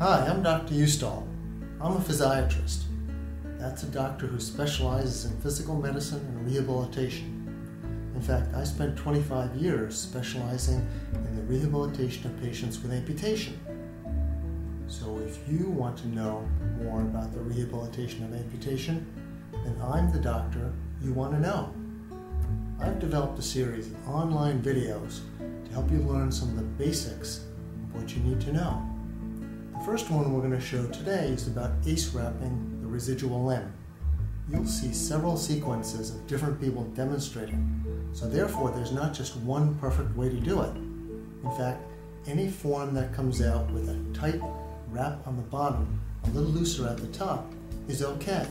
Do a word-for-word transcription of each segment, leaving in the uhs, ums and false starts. Hi, I'm Doctor Ustall. I'm a physiatrist. That's a doctor who specializes in physical medicine and rehabilitation. In fact, I spent twenty-five years specializing in the rehabilitation of patients with amputation. So if you want to know more about the rehabilitation of amputation, then I'm the doctor you want to know. I've developed a series of online videos to help you learn some of the basics of what you need to know. The first one we're going to show today is about ace wrapping the residual limb. You'll see several sequences of different people demonstrating, so therefore there's not just one perfect way to do it. In fact, any form that comes out with a tight wrap on the bottom, a little looser at the top, is okay.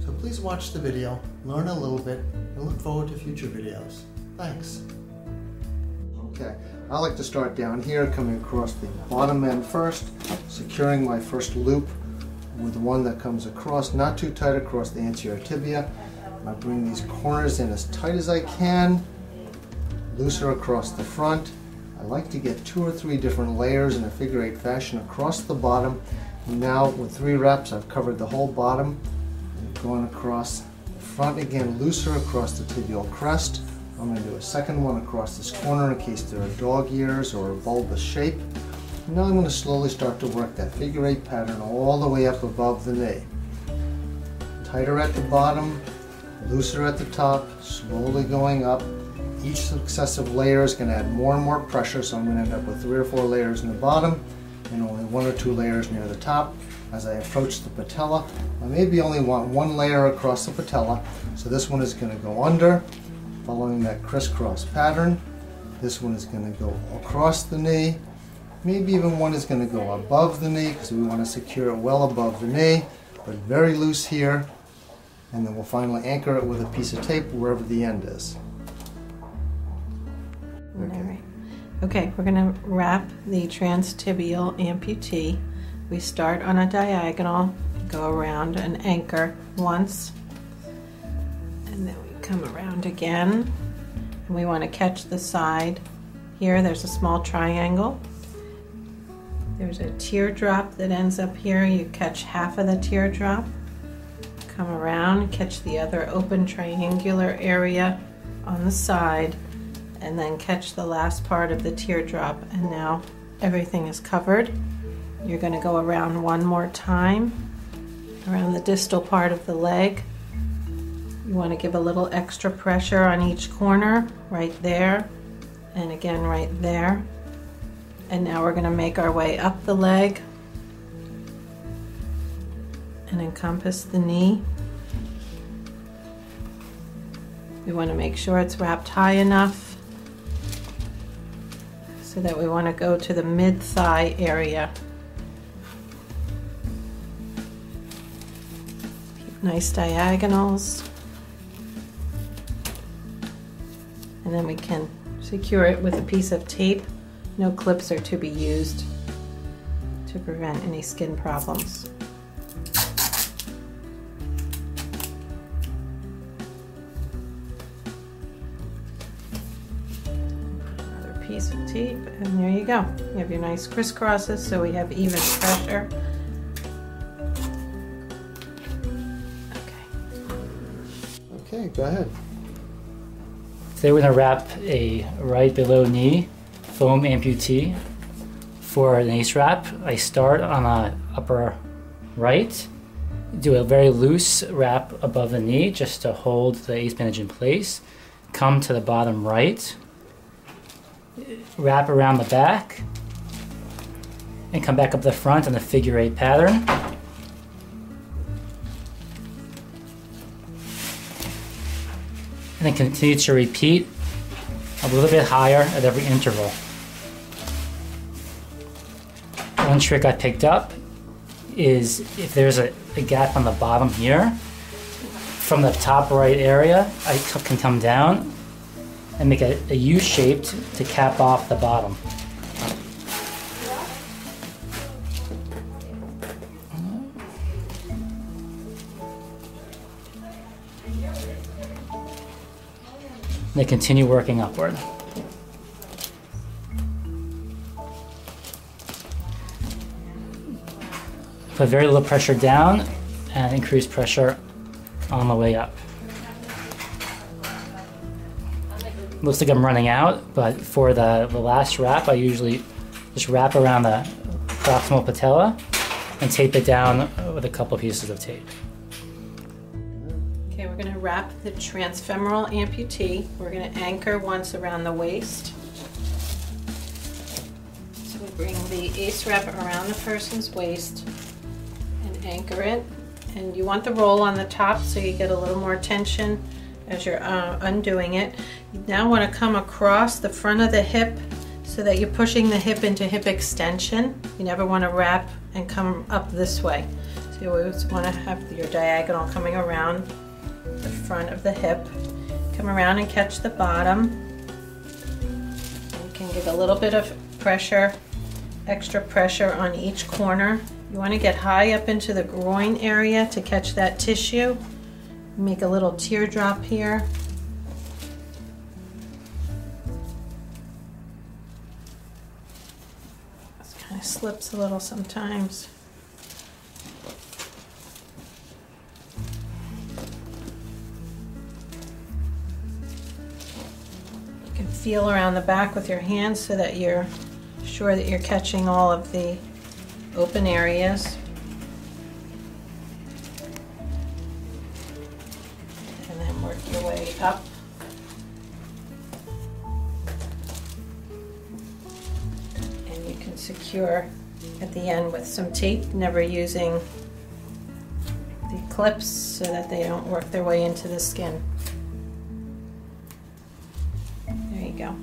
So please watch the video, learn a little bit, and look forward to future videos. Thanks. Okay, I like to start down here, coming across the bottom end first, securing my first loop with one that comes across, not too tight across the anterior tibia. I bring these corners in as tight as I can, looser across the front. I like to get two or three different layers in a figure eight fashion across the bottom. Now with three wraps, I've covered the whole bottom. Going across the front again, looser across the tibial crest. I'm going to do a second one across this corner in case there are dog ears or a bulbous shape. Now I'm going to slowly start to work that figure eight pattern all the way up above the knee. Tighter at the bottom, looser at the top, slowly going up. Each successive layer is going to add more and more pressure, so I'm going to end up with three or four layers in the bottom and only one or two layers near the top. As I approach the patella, I maybe only want one layer across the patella, so this one is going to go under, following that crisscross pattern. This one is going to go across the knee. Maybe even one is going to go above the knee because we want to secure it well above the knee, but very loose here. And then we'll finally anchor it with a piece of tape wherever the end is. Okay, right. Okay, we're going to wrap the transtibial amputee. We start on a diagonal, go around and anchor once, and then we come around again, and we want to catch the side here. There's a small triangle. There's a teardrop that ends up here. You catch half of the teardrop, come around, catch the other open triangular area on the side, and then catch the last part of the teardrop, and now everything is covered. You're going to go around one more time, around the distal part of the leg. You want to give a little extra pressure on each corner, right there, and again right there. And now we're going to make our way up the leg and encompass the knee. We want to make sure it's wrapped high enough so that we want to go to the mid-thigh area. Keep nice diagonals. And then we can secure it with a piece of tape. No clips are to be used to prevent any skin problems. Another piece of tape, and there you go. You have your nice crisscrosses so we have even pressure. Okay. Okay, go ahead. Today we're going to wrap a right below knee foam amputee. For an ace wrap, I start on the upper right, do a very loose wrap above the knee just to hold the ace bandage in place, come to the bottom right, wrap around the back, and come back up the front on the figure eight pattern. And continue to repeat a little bit higher at every interval. One trick I picked up is if there's a, a gap on the bottom here, from the top right area, I can come down and make a, a U-shaped to cap off the bottom. And they continue working upward. Put very low pressure down and increase pressure on the way up. Looks like I'm running out, but for the, the last wrap, I usually just wrap around the proximal patella and tape it down with a couple pieces of tape. Okay, we're going to wrap the transfemoral amputee. We're going to anchor once around the waist. So we bring the ace wrap around the person's waist and anchor it. And you want the roll on the top so you get a little more tension as you're uh, undoing it. You now want to come across the front of the hip so that you're pushing the hip into hip extension. You never want to wrap and come up this way. So you always want to have your diagonal coming around the front of the hip. Come around and catch the bottom. You can give a little bit of pressure, extra pressure on each corner. You want to get high up into the groin area to catch that tissue. Make a little teardrop here. This kind of slips a little sometimes. You can feel around the back with your hands so that you're sure that you're catching all of the open areas. Up. And you can secure at the end with some tape, never using the clips so that they don't work their way into the skin. There you go.